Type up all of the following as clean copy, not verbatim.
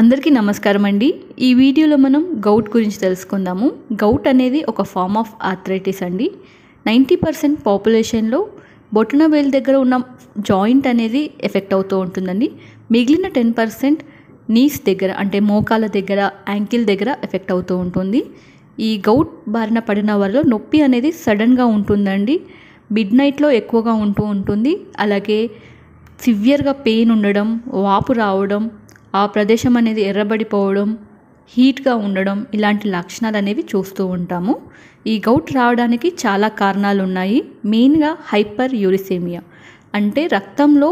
అందరికీ నమస్కారం అండి। ఈ వీడియోలో మనం గౌట్ గురించి తెలుసుకుందాము। గౌట్ అనేది ఒక ఫామ్ ఆఫ్ ఆర్థరైటిస్ అండి। 90% పాపులేషన్లో బొటనవేలు దగ్గర ఉన్న జాయింట్ అనేది ఎఫెక్ట్ అవుతూ ఉంటుందండి। మిగిలిన 10% నీస్ దగ్గర అంటే మోకాల దగ్గర, యాంకిల్ దగ్గర ఎఫెక్ట్ అవుతూ ఉంటుంది। ఈ గౌట్ బారిన పడిన వారిలో నొప్పి అనేది సడన్గా ఉంటుందండి, మిడ్ నైట్లో ఎక్కువగా ఉంటూ ఉంటుంది। అలాగే సివియర్గా పెయిన్ ఉండడం, వాపు రావడం, ఆ ప్రదేశం అనేది ఎర్రబడిపోవడం, హీట్గా ఉండడం, ఇలాంటి లక్షణాలు అనేవి చూస్తూ ఉంటాము। ఈ గౌట్ రావడానికి చాలా కారణాలు ఉన్నాయి। మెయిన్గా హైపర్ యూరిసేమియా అంటే రక్తంలో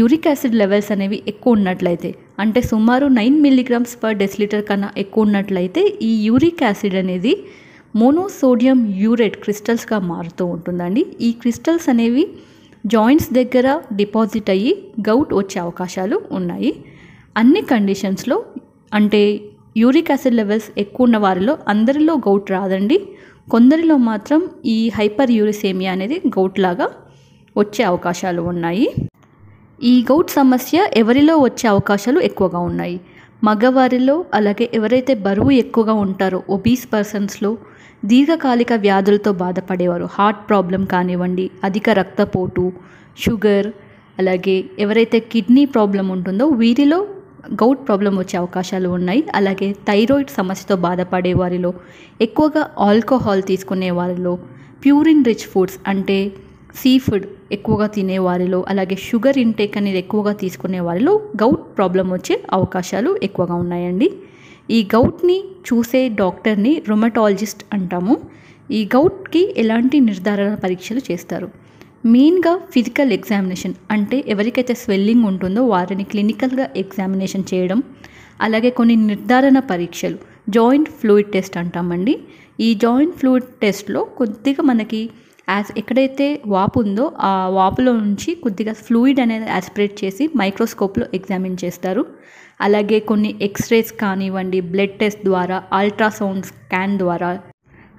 యూరిక్ యాసిడ్ లెవెల్స్ అనేవి ఎక్కువ ఉన్నట్లయితే, అంటే సుమారు 9 mg/dL కన్నా ఎక్కువ ఉన్నట్లయితే ఈ యూరిక్ యాసిడ్ అనేది మోనోసోడియం యూరేట్ క్రిస్టల్స్గా మారుతూ ఉంటుందండి। ఈ క్రిస్టల్స్ అనేవి జాయింట్స్ దగ్గర డిపాజిట్ అయ్యి గౌట్ వచ్చే అవకాశాలు ఉన్నాయి। అన్ని కండిషన్స్లో అంటే యూరిక్ యాసిడ్ లెవెల్స్ ఎక్కువ ఉన్న వారిలో అందరిలో గౌట్ రాదండి, కొందరిలో మాత్రం ఈ హైపర్ యూరిసేమియా అనేది గౌట్ లాగా వచ్చే అవకాశాలు ఉన్నాయి। ఈ గౌట్ సమస్య ఎవరిలో వచ్చే అవకాశాలు ఎక్కువగా ఉన్నాయి? మగవారిలో, అలాగే ఎవరైతే బరువు ఎక్కువగా ఉంటారో ఒబీస్ పర్సన్స్లో, దీర్ఘకాలిక వ్యాధులతో బాధపడేవారు, హార్ట్ ప్రాబ్లం కానివ్వండి, అధిక రక్తపోటు, షుగర్, అలాగే ఎవరైతే కిడ్నీ ప్రాబ్లం ఉంటుందో వీరిలో గౌట్ ప్రాబ్లం వచ్చే అవకాశాలు ఉన్నాయి। అలాగే థైరాయిడ్ సమస్యతో బాధపడే వారిలో, ఎక్కువగా ఆల్కహాల్ తీసుకునే వారిలో, ప్యూరిన్ రిచ్ ఫుడ్స్ అంటే సీ ఫుడ్ ఎక్కువగా తినేవారిలో, అలాగే షుగర్ ఇంటేక్ అనేది ఎక్కువగా తీసుకునే వారిలో గౌట్ ప్రాబ్లం వచ్చే అవకాశాలు ఎక్కువగా ఉన్నాయండి। ఈ గౌట్ని చూసే డాక్టర్ని రుమటాలజిస్ట్ అంటాము। ఈ గౌట్కి ఎలాంటి నిర్ధారణ పరీక్షలు చేస్తారు? మెయిన్గా ఫిజికల్ ఎగ్జామినేషన్ అంటే ఎవరికైతే స్వెల్లింగ్ ఉంటుందో వారిని క్లినికల్గా ఎగ్జామినేషన్ చేయడం, అలాగే కొన్ని నిర్ధారణ పరీక్షలు జాయింట్ ఫ్లూయిడ్ టెస్ట్ అంటామండి। ఈ జాయింట్ ఫ్లూయిడ్ టెస్ట్లో కొద్దిగా మనకి ఎక్కడైతే వాపు ఉందో ఆ వాపులో నుంచి కొద్దిగా ఫ్లూయిడ్ అనేది యాస్పిరేట్ చేసి మైక్రోస్కోప్లో ఎగ్జామిన్ చేస్తారు। అలాగే కొన్ని ఎక్స్రేస్ కానివ్వండి, బ్లడ్ టెస్ట్ ద్వారా, అల్ట్రాసౌండ్ స్కాన్ ద్వారా,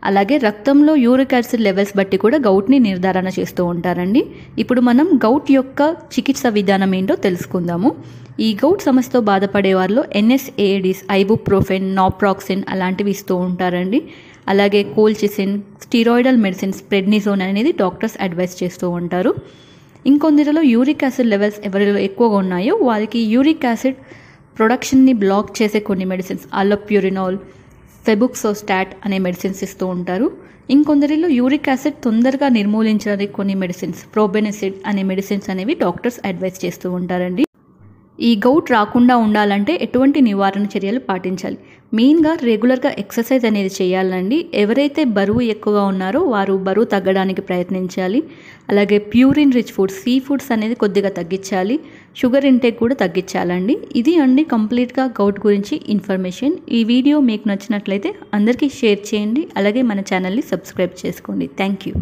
అలాగే రక్తంలో యూరిక్ యాసిడ్ లెవెల్స్ బట్టి కూడా గౌట్ని నిర్ధారణ చేస్తూ ఉంటారండి। ఇప్పుడు మనం గౌట్ యొక్క చికిత్స విధానం ఏంటో తెలుసుకుందాము। ఈ గౌట్ సమస్యతో బాధపడే వారిలో NSAIDs, ఐబుప్రోఫెన్, నాప్రాక్సిన్ అలాంటివి ఇస్తూ ఉంటారండి। అలాగే కోల్చిసిన్, స్టీరాయిడల్ మెడిసిన్స్, ప్రెడ్నిసోన్ అనేది డాక్టర్స్ అడ్వైస్ చేస్తూ ఉంటారు। ఇంకొందరిలో యూరిక్ యాసిడ్ లెవెల్స్ ఎవరిలో ఎక్కువగా ఉన్నాయో వారికి యూరిక్ యాసిడ్ ప్రొడక్షన్ని బ్లాక్ చేసే కొన్ని మెడిసిన్స్ అలోప్యూరినాల్, ఫెబుక్సోస్టాట్ అనే మెడిసిన్స్ ఇస్తూ ఉంటారు। ఇంకొందరిలో యూరిక్ యాసిడ్ తొందరగా నిర్మూలించడానికి కొన్ని మెడిసిన్స్ ప్రోబెనిసిడ్ అనే మెడిసిన్స్ అనేవి డాక్టర్స్ అడ్వైస్ చేస్తూ ఉంటారండి। ఈ గౌట్ రాకుండా ఉండాలంటే ఎటువంటి నివారణ చర్యలు పాటించాలి? మెయిన్గా రెగ్యులర్గా ఎక్సర్సైజ్ అనేది చేయాలండి। ఎవరైతే బరువు ఎక్కువగా ఉన్నారో వారు బరువు తగ్గడానికి ప్రయత్నించాలి। అలాగే purine rich foods, sea foods అనేది కొద్దిగా తగ్గించాలి, షుగర్ ఇంటేక్ కూడా తగ్గించాలండి। ఇది అండి కంప్లీట్గా గౌట్ గురించి ఇన్ఫర్మేషన్। ఈ వీడియో మీకు నచ్చినట్లయితే అందరికీ షేర్ చేయండి, అలాగే మన ఛానల్ని సబ్స్క్రైబ్ చేసుకోండి। Thank you.